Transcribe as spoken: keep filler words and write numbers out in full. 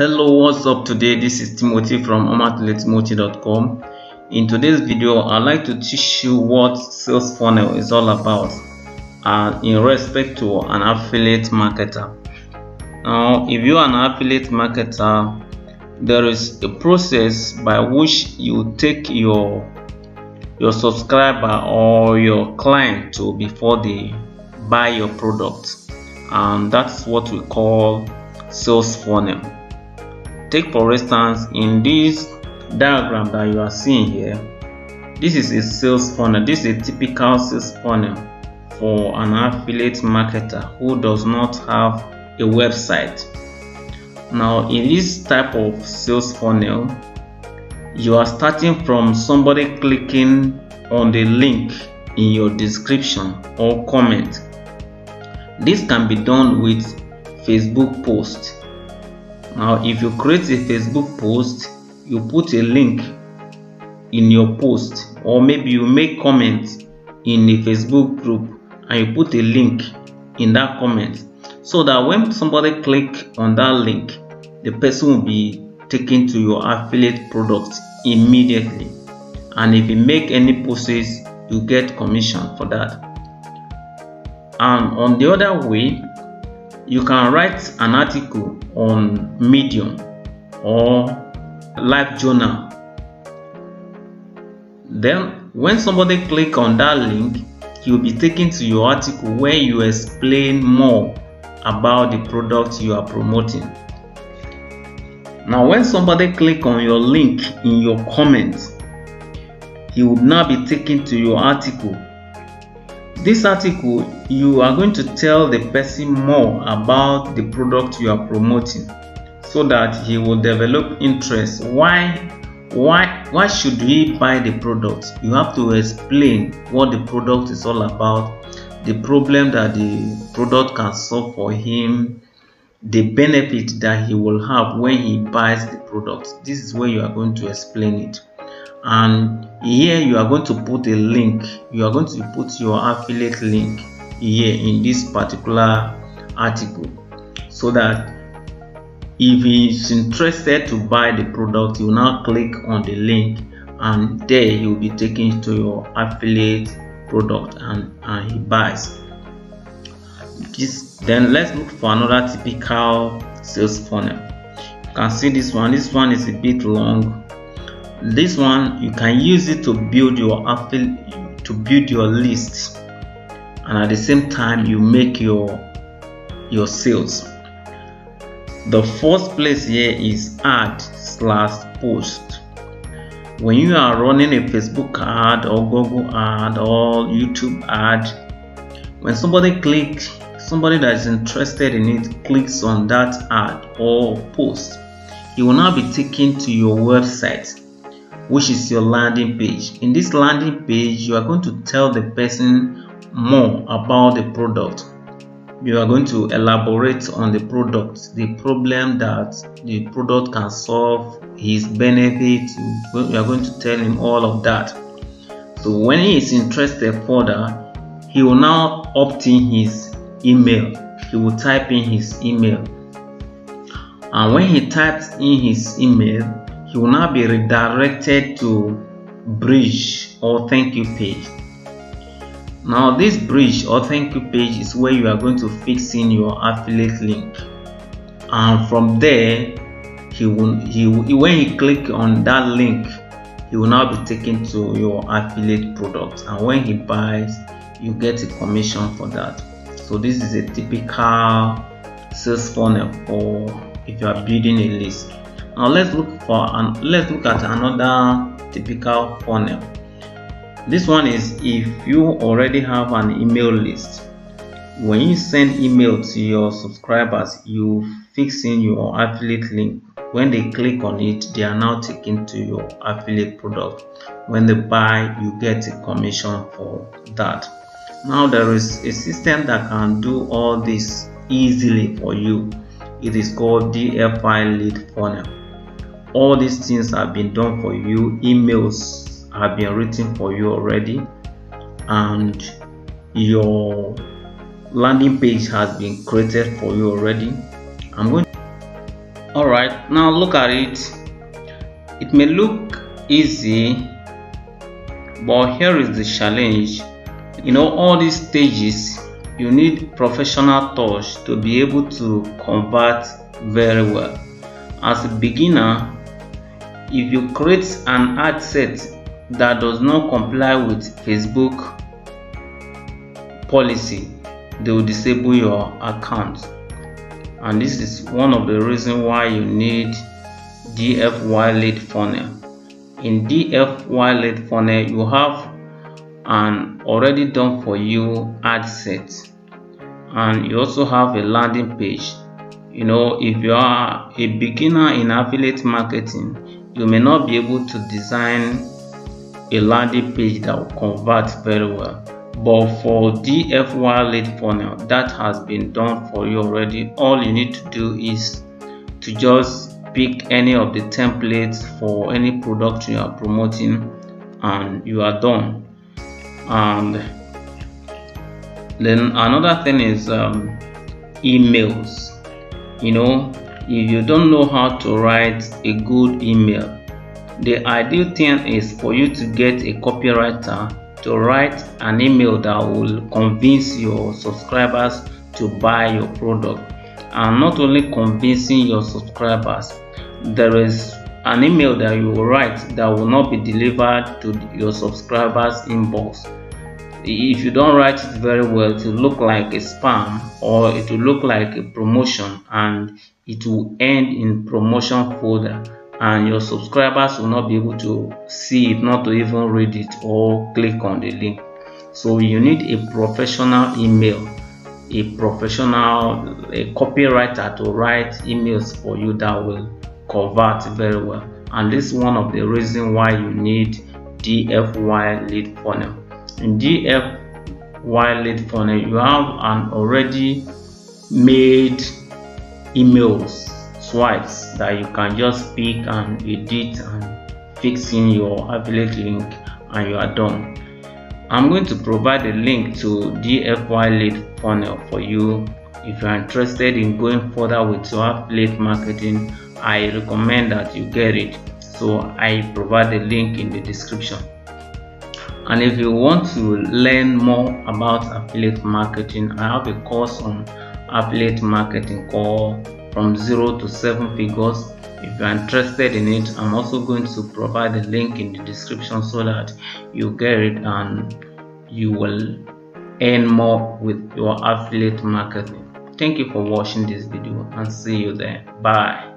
Hello, what's up today? This is Timothy from omatuletimothy dot com. In today's video, I'd like to teach you what sales funnel is all about uh, in respect to an affiliate marketer. Now, if you're an affiliate marketer, there is a process by which you take your your subscriber or your client to before they buy your product, and that's what we call sales funnel. Take for instance, in this diagram that you are seeing here, this is a sales funnel. This is a typical sales funnel for an affiliate marketer who does not have a website. Now, in this type of sales funnel, you are starting from somebody clicking on the link in your description or comment. This can be done with Facebook post. Now, if you create a Facebook post, you put a link in your post, or maybe you make comments in a Facebook group and you put a link in that comment, so that when somebody click on that link, the person will be taken to your affiliate product immediately. And if you make any purchase, you get commission for that. And on the other way, you can write an article on Medium or Live Journal. Then when somebody click on that link, you'll be taken to your article where you explain more about the product you are promoting. Now, when somebody click on your link in your comment, he would now be taken to your article. This article, you are going to tell the person more about the product you are promoting, so that he will develop interest. Why, why, why should he buy the product? You have to explain what the product is all about, the problem that the product can solve for him, the benefit that he will have when he buys the product. This is where you are going to explain it. And here you are going to put a link. You are going to put your affiliate link here in this particular article, so that if he is interested to buy the product, you now click on the link, and there he will be taken to your affiliate product and, and he buys this. Then let's look for another typical sales funnel. You can see this one. This one is a bit long. This one, you can use it to build your affiliate, to build your list, and at the same time you make your your sales. The first place here is ad slash post. When you are running a Facebook ad or Google ad or YouTube ad, when somebody clicks, somebody that is interested in it clicks on that ad or post, he will now be taken to your website, which is your landing page. In this landing page, you are going to tell the person more about the product. You are going to elaborate on the product, the problem that the product can solve, his benefits. You are going to tell him all of that. So when he is interested further, he will now opt in his email. He will type in his email, and when he types in his email, he will now be redirected to bridge or thank you page. Now, this bridge or thank you page is where you are going to fix in your affiliate link, and from there he will he when he click on that link, he will now be taken to your affiliate product, and when he buys, you get a commission for that. So this is a typical sales funnel for if you are building a list. Now let's look for and let's look at another typical funnel. This one is if you already have an email list. When you send email to your subscribers, you fix in your affiliate link. When they click on it, they are now taken to your affiliate product. When they buy, you get a commission for that. Now there is a system that can do all this easily for you. It is called D F Y Lead Funnel. All these things have been done for you. Emails have been written for you already, and your landing page has been created for you already. I'm going to All right, now look at it. It may look easy, but here is the challenge. You know, all these stages, you need professional touch to be able to convert very well. As a beginner, if you create an ad set that does not comply with Facebook policy, they will disable your account. And this is one of the reasons why you need D F Y Lead Funnel. In D F Y Lead Funnel, you have an already done for you ad set, and you also have a landing page. You know, if you are a beginner in affiliate marketing, you may not be able to design a landing page that will convert very well. But for D F Y Lead Funnel, that has been done for you already. All you need to do is to just pick any of the templates for any product you are promoting, and you are done. And then another thing is um, emails. You know, if you don't know how to write a good email, the ideal thing is for you to get a copywriter to write an email that will convince your subscribers to buy your product. And not only convincing your subscribers, there is an email that you will write that will not be delivered to your subscribers' inbox. If you don't write it very well, it will look like a spam, or it will look like a promotion, and it will end in promotion folder, and your subscribers will not be able to see it, not to even read it or click on the link. So you need a professional email, a professional a copywriter to write emails for you that will convert very well. And this is one of the reasons why you need D F Y Lead Funnel. In D F Y Lead Funnel, you have an already made emails swipes that you can just pick and edit and fix in your affiliate link, and you are done. I'm going to provide a link to D F Y Lead Funnel for you if you are interested in going further with your affiliate marketing. I recommend that you get it, so I provide the link in the description. And if you want to learn more about affiliate marketing, I have a course on affiliate marketing called From Zero to Seven Figures. If you are interested in it, I'm also going to provide the link in the description so that you get it and you will earn more with your affiliate marketing. Thank you for watching this video, and see you there. Bye.